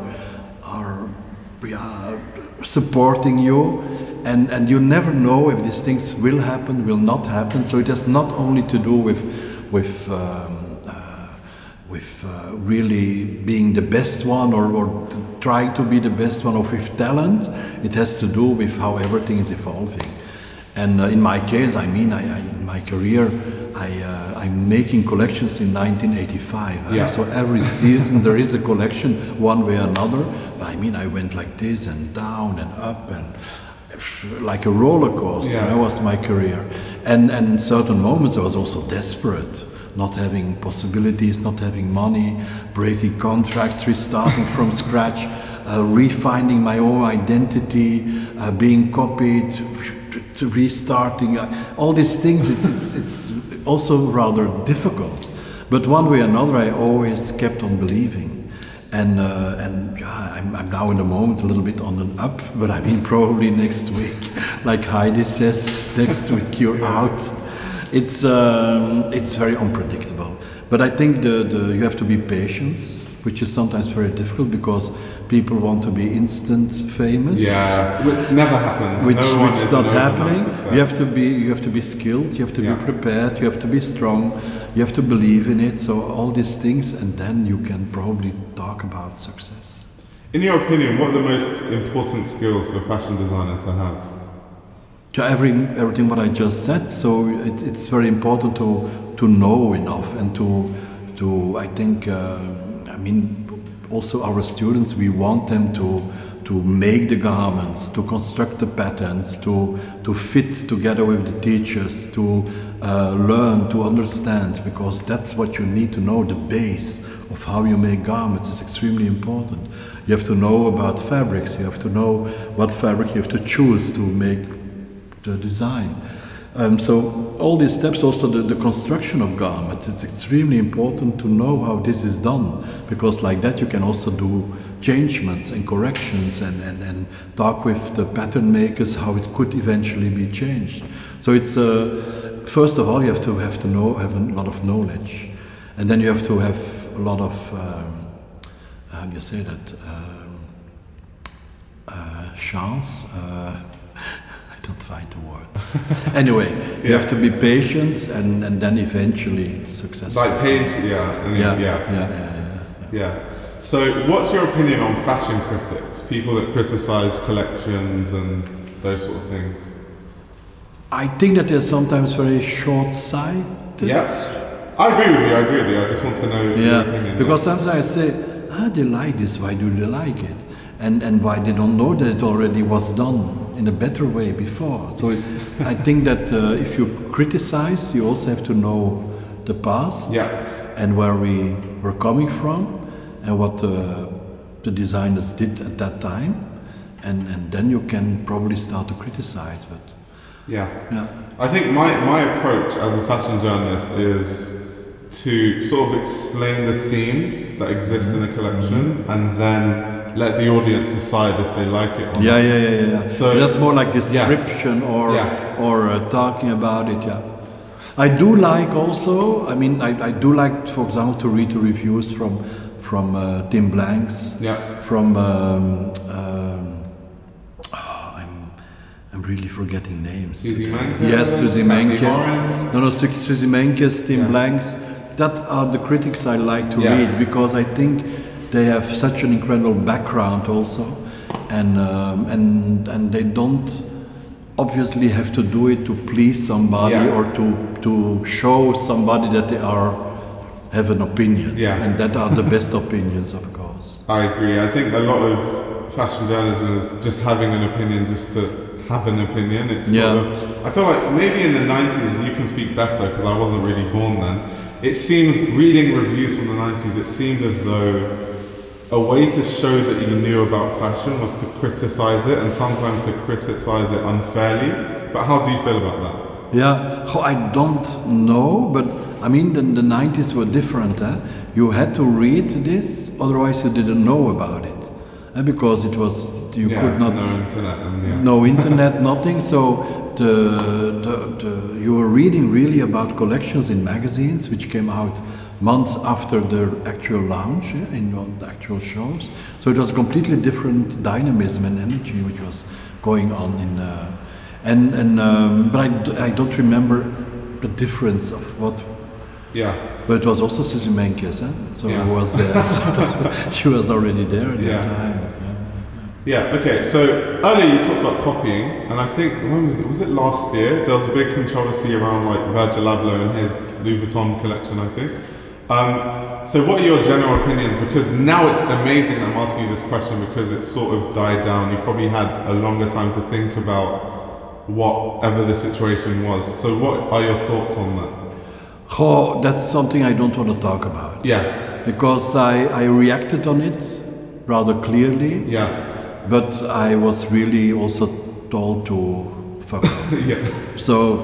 are uh, supporting you, and and you never know if these things will happen, will not happen. So it has not only to do with with. Um, with uh, really being the best one or, or to trying to be the best one, or with talent. It has to do with how everything is evolving. And uh, in my case, I mean, I, I, in my career, I, uh, I'm making collections in nineteen eighty-five. Uh, yeah. So every season there is a collection, one way or another. But I mean, I went like this and down and up, and like a roller coaster. Yeah. That was my career. And, and in certain moments I was also desperate. Not having possibilities, not having money, breaking contracts, restarting from scratch, uh, refining my own identity, uh, being copied, to restarting, uh, all these things. It's, it's, it's also rather difficult. But one way or another, I always kept on believing. And, uh, and yeah, I'm, I'm now in the moment a little bit on an up, but I mean, probably next week, like Heidi says, next week you're out. It's um, it's very unpredictable, but I think the, the you have to be patient, which is sometimes very difficult because people want to be instant famous. Yeah, which never happens. Which no which is not no happening. You have to be you have to be skilled. You have to yeah. be prepared. You have to be strong. You have to believe in it. So all these things, and then you can probably talk about success. In your opinion, what are the most important skills for a fashion designer to have? To every, everything what I just said, so it, it's very important to to know enough, and to to I think uh, I mean also our students, we want them to to make the garments, to construct the patterns, to to fit together with the teachers, to uh, learn, to understand, because that's what you need to know. The base of how you make garments is extremely important. You have to know about fabrics. You have to know what fabric you have to choose to make the design. Um, so all these steps, also the, the construction of garments, it's extremely important to know how this is done, because like that you can also do changements and corrections, and, and, and talk with the pattern makers how it could eventually be changed. So it's uh, first of all you have to have to know have a lot of knowledge, and then you have to have a lot of um, how do you say that um, uh, chance. Uh, Don't find a word. Anyway, you yeah. have to be patient, and, and then eventually successful. Like patient, yeah, and yeah, yeah. Yeah, yeah, yeah, yeah, yeah. So, what's your opinion on fashion critics? People that criticize collections and those sort of things. I think that they're sometimes very short-sighted. Yes, I agree with you. I agree with you. I just want to know. Yeah, your opinion, because yeah. sometimes I say, ah, they like this. Why do they like it? And and why they don't know that it already was done in a better way before. So it, I think that uh, if you criticize, you also have to know the past yeah. and where we were coming from, and what uh, the designers did at that time, and, and then you can probably start to criticize. But yeah, yeah. I think my, my approach as a fashion journalist is to sort of explain the themes that exist mm-hmm. in a collection, mm-hmm. and then let the audience decide if they like it or yeah, not. Yeah, yeah, yeah. So that's more like description yeah. or yeah. or uh, talking about it, yeah. I do like also, I mean, I, I do like, for example, to read the reviews from from uh, Tim Blanks, yeah. from, um, um, oh, I'm, I'm completely forgetting names. Susie Menkes? Yes, Susie Menkes. No, no, Susie Menkes, Tim yeah. Blanks. That are the critics I like to yeah. read, because I think they have such an incredible background also, and um, and and they don't obviously have to do it to please somebody yeah. or to to show somebody that they are have an opinion, yeah. and that are the best opinions, of course. I agree. I think a lot of fashion journalism is just having an opinion, just to have an opinion. It's yeah. sort of, I feel like maybe in the nineties, and you can speak better because I wasn't really born then. It seems, reading reviews from the nineties, it seemed as though a way to show that you knew about fashion was to criticise it, and sometimes to criticise it unfairly. But how do you feel about that? Yeah, oh, I don't know, but I mean the, the nineties were different. Eh? You had to read this, otherwise you didn't know about it. Eh? Because it was, you yeah, could not... no internet. And yeah. No internet, nothing. So. The, the, the, you were reading really about collections in magazines which came out months after the actual launch, yeah, in the actual shows. So it was a completely different dynamism and energy which was going on in uh, and and um, but I, d I don't remember the difference of what. Yeah. But it was also Susie Menkes, eh? So yeah. who was there? So she was already there at yeah. that time. Yeah, okay, so earlier you talked about copying, and I think, when was it, was it last year? There was a big controversy around like Virgil Abloh and his Louis Vuitton collection, I think. Um, so what are your general opinions? Because now it's amazing that I'm asking you this question, because it's sort of died down. You probably had a longer time to think about whatever the situation was. So what are your thoughts on that? Oh, that's something I don't want to talk about. Yeah. Because I, I reacted on it rather clearly. Yeah. But I was really also told to fuck up. yeah. So,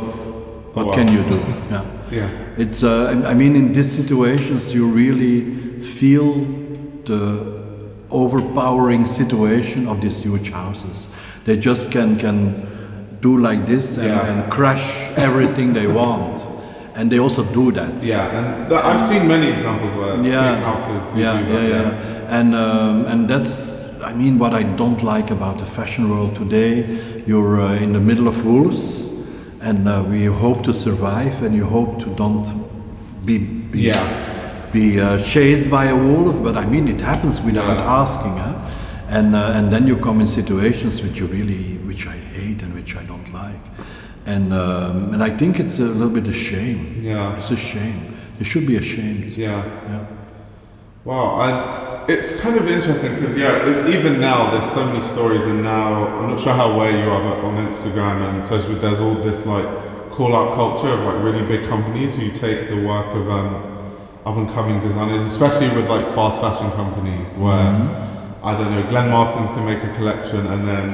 what oh, wow. can you do? Yeah. yeah. It's. Uh, I mean, in these situations, you really feel the overpowering situation of these huge houses. They just can can do like this and, yeah. and crash everything they want. And they also do that. Yeah, and I've seen many examples where yeah, big houses do yeah, do that. Yeah, yeah, yeah. And um, and that's. I mean, what I don't like about the fashion world today, you're uh, in the middle of wolves, and uh, we hope to survive, and you hope to don't be be, yeah. be uh, chased by a wolf. But I mean, it happens without yeah. asking, huh? And uh, and then you come in situations which you really, which I hate and which I don't like, and um, and I think it's a little bit a shame. Yeah, it's a shame. You should be ashamed. Yeah. yeah. Wow. I It's kind of interesting because yeah, even now there's so many stories, and now I'm not sure how aware you are, but on Instagram and social, there's all this like call-out culture of like really big companies who take the work of um, up-and-coming designers, especially with like fast fashion companies where mm-hmm. I don't know, Glenn Martens can make a collection and then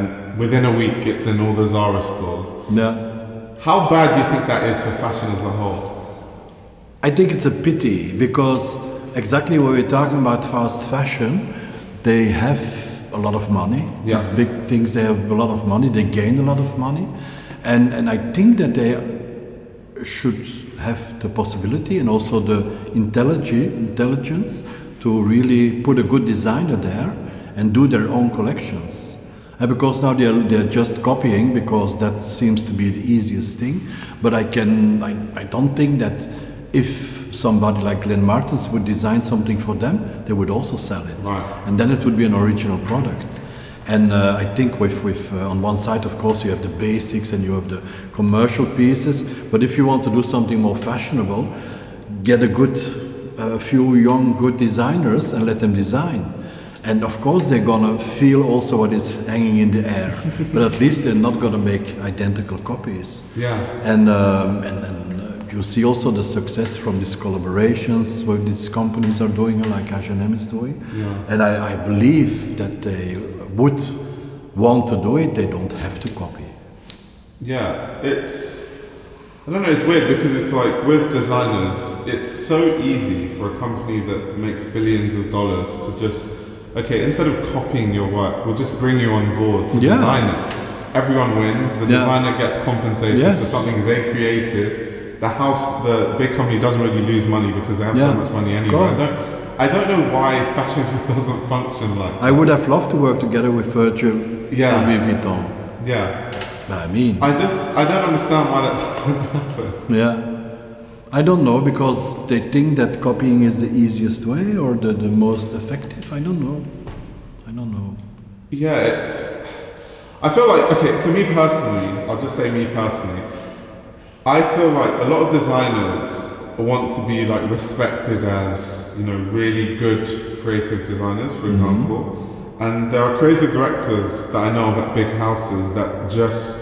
within a week it's in all the Zara stores. Yeah. How bad do you think that is for fashion as a whole? I think it's a pity because. Exactly what we're talking about, fast fashion, they have a lot of money. Yeah. These big things, they have a lot of money, they gain a lot of money. And, and I think that they should have the possibility and also the intelligence to really put a good designer there and do their own collections. And because now they're, they're just copying, because that seems to be the easiest thing. But I, can, I, I don't think that if somebody like Glenn Martens would design something for them, they would also sell it. Right. And then it would be an original product. And uh, I think with, with uh, on one side, of course, you have the basics and you have the commercial pieces, but if you want to do something more fashionable, get a good, uh, few young, good designers and let them design. And of course, they're gonna feel also what is hanging in the air, but at least they're not gonna make identical copies. Yeah. And, um, and, and you see also the success from these collaborations, what these companies are doing, like H and M is doing. Yeah. And I, I believe that they would want to do it, they don't have to copy. Yeah, it's, I don't know, it's weird because it's like with designers, it's so easy for a company that makes billions of dollars to just, okay, instead of copying your work, we'll just bring you on board to yeah. design it. Everyone wins, the yeah. designer gets compensated yes. for something they created. The house, the big company doesn't really lose money because they have yeah, so much money anyway. I don't, I don't know why fashion just doesn't function like that. I would have loved to work together with Virgil yeah. and Louis Vuitton. Yeah. I mean. I just, I don't understand why that doesn't happen. Yeah. I don't know, because they think that copying is the easiest way or the, the most effective. I don't know. I don't know. Yeah, it's... I feel like, okay, to me personally, I'll just say me personally, I feel like a lot of designers want to be like respected as, you know, really good creative designers, for mm-hmm. example, and there are creative directors that I know of at big houses that just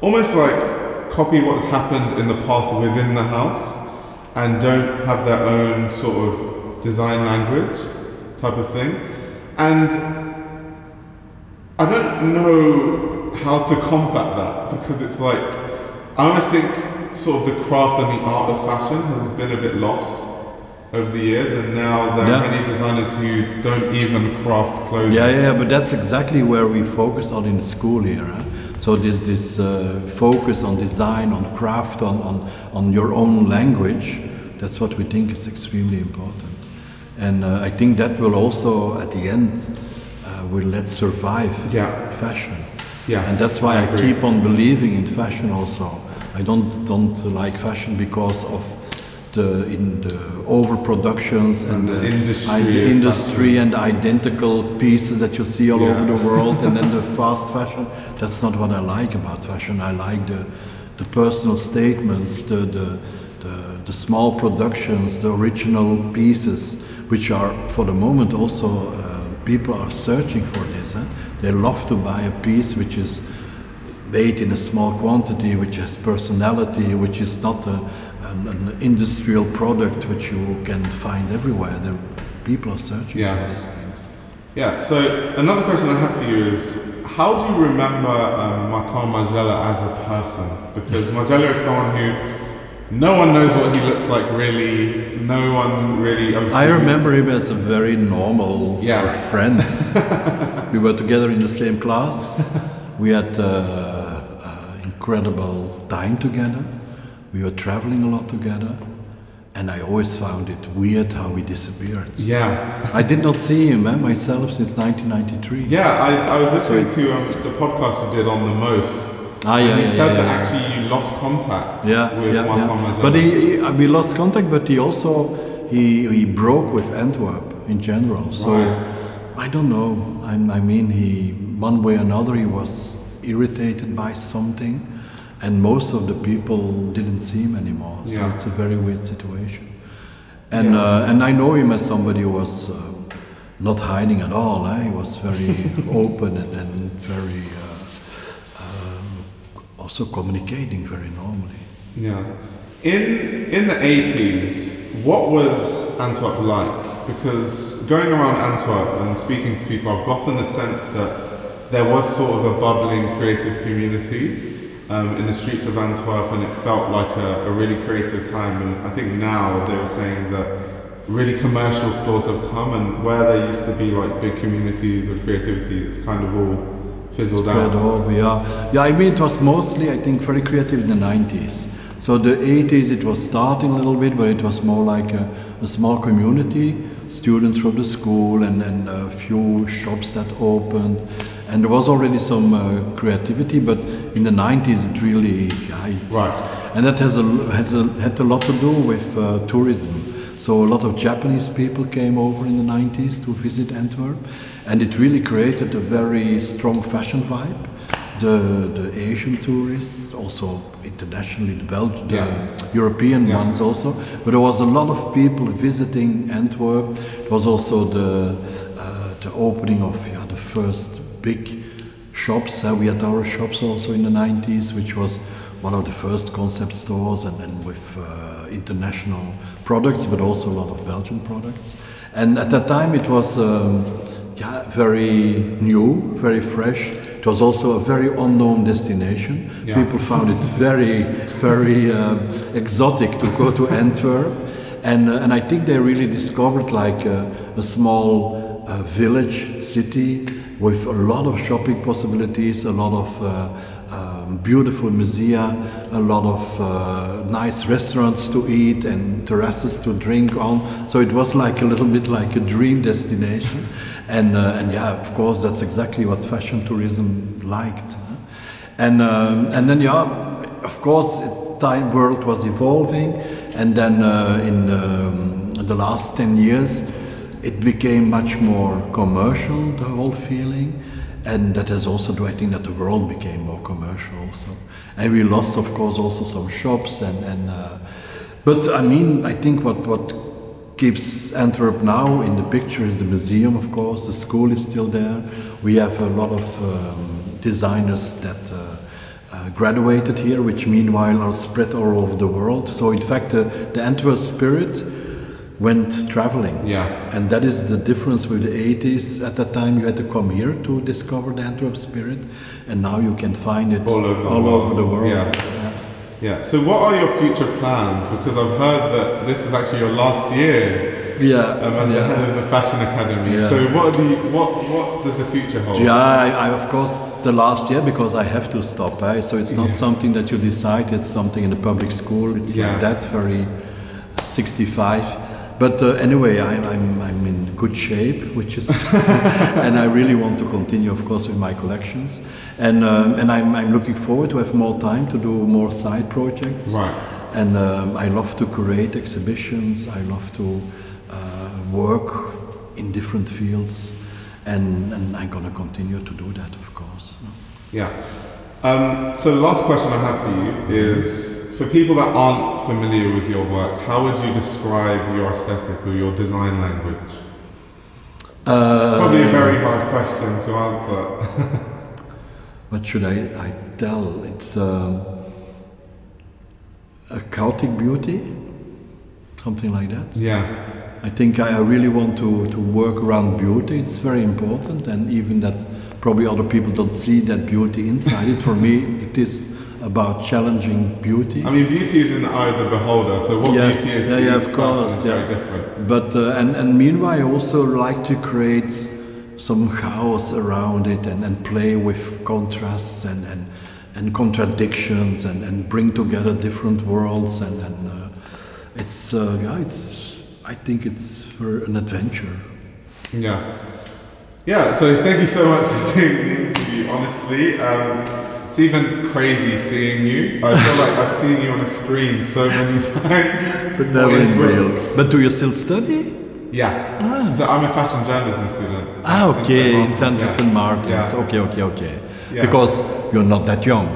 almost like copy what's happened in the past within the house and don't have their own sort of design language type of thing. And I don't know how to combat that, because it's like, I almost think sort of the craft and the art of fashion has been a bit lost over the years, and now there yeah. are many designers who don't even craft clothing. Yeah, yeah, but that's exactly where we focus on in school here. Huh? So this this uh, focus on design, on craft, on, on, on your own language, that's what we think is extremely important. And uh, I think that will also, at the end, will let survive yeah. fashion. Yeah. And that's why I, I keep on believing in fashion also. I don't don't like fashion because of the in the overproductions and, and the, the industry, I, the industry and the identical pieces that you see all yeah. over the world and then the fast fashion. That's not what I like about fashion. I like the the personal statements, the the the, the small productions, the original pieces, which are for the moment also uh, people are searching for this. Eh? They love to buy a piece which is made in a small quantity, which has personality, which is not a, an, an industrial product which you can find everywhere. The people are searching yeah. for these things. Yeah, so another question I have for you is, how do you remember um, Martin Margiela as a person? Because Margiela is someone who no one knows what he looks like really. No one really... I remember him as a very normal yeah. friend. We were together in the same class. We had uh, uh, incredible time together. We were traveling a lot together. And I always found it weird how he disappeared. Yeah. I did not see him eh, myself since nineteen ninety-three. Yeah, I, I was listening so to um, the podcast you did on The Most. Ah, yeah, and you yeah, said yeah, that yeah. actually you lost contact yeah, with yeah, Martin yeah. Margiela. But he, he, we lost contact, but he also, he, he broke with Antwerp in general. So, right. I don't know, I, I mean, he, one way or another, he was irritated by something, and most of the people didn't see him anymore. So yeah. it's a very weird situation. And, yeah. uh, and I know him as somebody who was uh, not hiding at all. Eh? He was very open and, and very... Uh, also communicating very normally. Yeah. In in the eighties, what was Antwerp like? Because going around Antwerp and speaking to people, I've gotten the sense that there was sort of a bubbling creative community um, in the streets of Antwerp, and it felt like a, a really creative time. And I think now they were saying that really commercial stores have come, and where there used to be like big communities of creativity, it's kind of all fizzled out. Over, yeah. yeah, I mean, it was mostly, I think, very creative in the nineties. So the eighties, it was starting a little bit, but it was more like a, a small community, students from the school, and then a few shops that opened. And there was already some uh, creativity, but in the nineties, it really... Yeah, it, right. And that has a, has a, had a lot to do with uh, tourism. So a lot of Japanese people came over in the nineties to visit Antwerp, and it really created a very strong fashion vibe. The, the Asian tourists, also internationally, the, Belgian, yeah. the European yeah. ones also, but there was a lot of people visiting Antwerp. It was also the, uh, the opening of yeah, the first big shops. Uh, we had our shops also in the nineties, which was one of the first concept stores, and then with uh, international products, but also a lot of Belgian products. And at that time it was um, yeah, very new, very fresh. It was also a very unknown destination. Yeah. People found it very, very uh, exotic to go to Antwerp. And, uh, and I think they really discovered like a, a small uh, village city with a lot of shopping possibilities, a lot of uh, Um, beautiful museum, a lot of uh, nice restaurants to eat and terraces to drink on. So it was like a little bit like a dream destination. And, uh, and yeah, of course, that's exactly what fashion tourism liked. Huh? And um, and then, yeah, of course, it, the world was evolving, and then uh, in um, the last ten years, it became much more commercial, the whole feeling. And that is also, I think, that the world became more commercial also. And we lost, of course, also some shops. And, and uh, but I mean, I think what, what keeps Antwerp now in the picture is the museum, of course. The school is still there. We have a lot of um, designers that uh, uh, graduated here, which meanwhile are spread all over the world. So in fact, uh, the Antwerp spirit went traveling. Yeah. And that is the difference with the eighties. At that time, you had to come here to discover the Antwerp spirit, and now you can find it all over, all over the world. Yeah. Yeah. Yeah. So what are your future plans? Because I've heard that this is actually your last year yeah. um, as yeah. the head of the Fashion Academy. Yeah. So what, do you, what, what does the future hold? Yeah, I, I, of course, the last year, because I have to stop. Eh? So it's not yeah. something that you decide, it's something in the public school. It's yeah. like that, very sixty-five. But uh, anyway, I, I'm, I'm in good shape, which is, and I really want to continue, of course, with my collections. And, um, and I'm, I'm looking forward to have more time to do more side projects. Right. And um, I love to create exhibitions. I love to uh, work in different fields. And, and I'm going to continue to do that, of course. Yeah. Um, so the last question I have for you is, for people that aren't familiar with your work, how would you describe your aesthetic or your design language? Uh, Probably a very hard question to answer. What should I, I tell? It's um, a chaotic beauty, something like that. Yeah. I think I, I really want to, to work around beauty. It's very important, and even that probably other people don't see that beauty inside it. For me, it is about challenging beauty. I mean, beauty is in the eye of the beholder, so what yes, beauty is yeah, yeah, of course, yeah. very different. But, uh, and, and meanwhile, I also like to create some chaos around it and, and play with contrasts and, and, and contradictions and, and bring together different worlds. And, and uh, it's, uh, yeah, it's, I think it's for an adventure. Yeah. Yeah, so thank you so much for doing the interview, honestly. Um, It's even crazy seeing you. I feel like I've seen you on a screen so many times. But never in real. But do you still study? Yeah. Ah. So I'm a fashion journalism student. Ah, okay. In Antwerp Saint Martens. Yeah. Yeah. Okay, okay, okay. Yeah. Because you're not that young.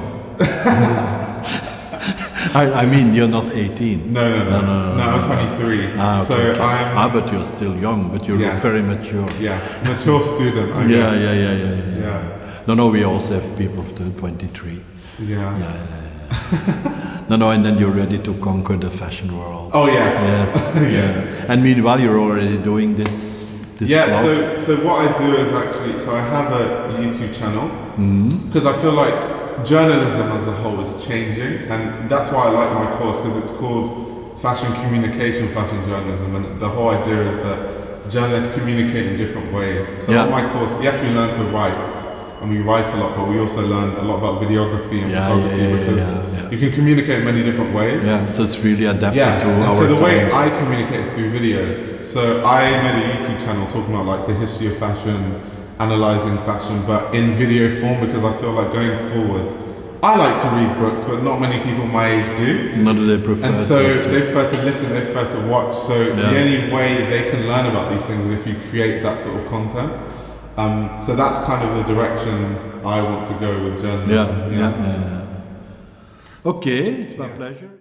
I, I mean, you're not eighteen. No, no, no. No, no, no, no I'm twenty-three. Ah, okay, so okay. I'm... Ah, but you're still young, but you yeah. look very mature. Yeah, mature student. I yeah, yeah, yeah, yeah, yeah, yeah, yeah. No, no, we also have people of twenty-three. Yeah. yeah. no, no, and then you're ready to conquer the fashion world. Oh, yes. Yes. yes. And meanwhile, you're already doing this. this yeah, so, so what I do is actually, so I have a YouTube channel because mm-hmm. I feel like journalism as a whole is changing. And that's why I like my course, because it's called Fashion Communication, Fashion Journalism. And the whole idea is that journalists communicate in different ways. So yeah. on my course, yes, we learn to write. And we write a lot, but we also learn a lot about videography and yeah, photography yeah, yeah, because yeah, yeah. you can communicate in many different ways. Yeah, so it's really adapted yeah. to and our so the times. Way I communicate is through videos. So I made a YouTube channel talking about like the history of fashion, analysing fashion, but in video form because I feel like going forward, I like to read books, but not many people my age do. None of they prefer. And so to they prefer to listen, they prefer to watch. So yeah. the only way they can learn about these things is if you create that sort of content. Um, so that's kind of the direction I want to go with journalism. Yeah, yeah, yeah. yeah. Okay, it's my yeah. pleasure.